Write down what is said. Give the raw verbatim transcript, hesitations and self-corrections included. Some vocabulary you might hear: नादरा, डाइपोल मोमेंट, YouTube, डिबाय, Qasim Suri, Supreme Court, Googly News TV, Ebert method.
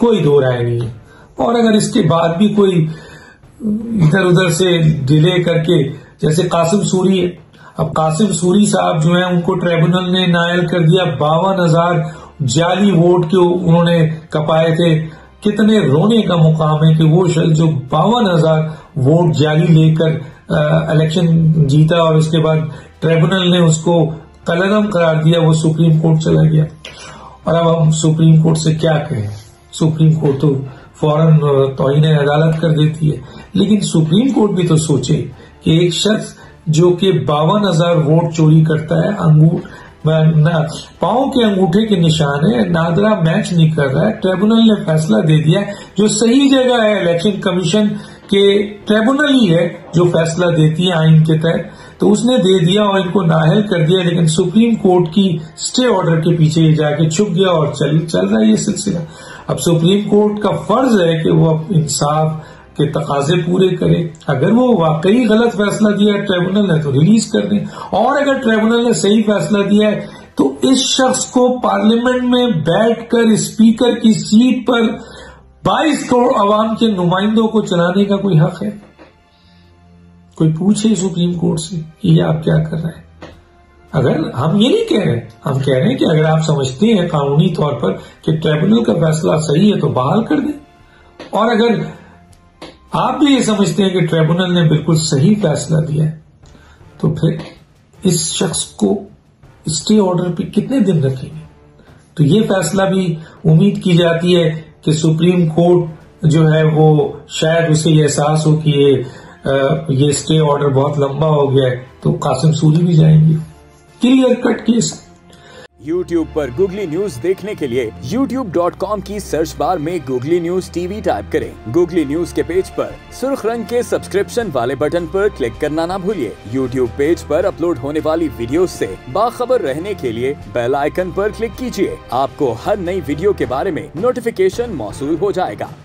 कोई दो राय नहीं है। और अगर इसके बाद भी कोई इधर उधर से डिले करके, जैसे कासिम सूरी, अब कासिम सूरी साहब जो है उनको ट्रिब्यूनल ने नायल कर दिया, बावन हजार जाली वोट के उन्होंने कपाए थे। कितने रोने का मुकाम है कि वो शख्स जो बावन हजार वोट जाली लेकर इलेक्शन जीता और उसके बाद ट्रिब्यूनल ने उसको कलरम करार दिया, वो सुप्रीम कोर्ट चला गया। और अब हम सुप्रीम कोर्ट से क्या कहें, सुप्रीम कोर्ट तो फौरन तौहीन अदालत कर देती है, लेकिन सुप्रीम कोर्ट भी तो सोचे कि एक शख्स जो कि बावन हजार वोट चोरी करता है, अंगूर पाओ के अंगूठे के निशान है, नादरा मैच नहीं कर रहा है, ट्रिब्यूनल ने फैसला दे दिया जो सही जगह है, इलेक्शन कमीशन के ट्रिब्यूनल ही है जो फैसला देती है आइन के तहत, तो उसने दे दिया और इनको नाहल कर दिया, लेकिन सुप्रीम कोर्ट की स्टे ऑर्डर के पीछे ये जाके छुप गया और चल चल रहा है ये सिलसिला। अब सुप्रीम कोर्ट का फर्ज है कि वो इंसाफ के तकाजे पूरे करे। अगर वो वाकई गलत फैसला दिया है ट्रिब्यूनल ने तो रिलीज कर दें, और अगर ट्रिब्यूनल ने सही फैसला दिया है तो इस शख्स को पार्लियामेंट में बैठकर स्पीकर की सीट पर बाईस करोड़ अवाम के नुमाइंदों को चलाने का कोई हक है? कोई पूछे सुप्रीम कोर्ट से कि ये आप क्या कर रहे हैं। अगर हम ये नहीं कह रहे, हम कह रहे हैं कि अगर आप समझते हैं कानूनी तौर पर कि ट्रिब्यूनल का फैसला सही है तो बहाल कर दें, और अगर आप भी ये समझते हैं कि ट्रिब्यूनल ने बिल्कुल सही फैसला दिया है तो फिर इस शख्स को स्टे ऑर्डर पे कितने दिन रखेंगे। तो ये फैसला भी उम्मीद की जाती है कि सुप्रीम कोर्ट जो है वो शायद उसे ये एहसास हो कि ये ये स्टे ऑर्डर बहुत लंबा हो गया है तो कासिम सूरी भी जाएंगे। Clear cut case. YouTube पर Googly News देखने के लिए यूट्यूब डॉट कॉम की सर्च बार में Googly News T V type करें। Googly News के पेज पर सुर्ख रंग के सब्सक्रिप्शन वाले बटन पर क्लिक करना ना भूलिए। YouTube पेज पर अपलोड होने वाली वीडियो से बाखबर रहने के लिए बेल आइकन पर क्लिक कीजिए। आपको हर नई वीडियो के बारे में नोटिफिकेशन मौसूल हो जाएगा।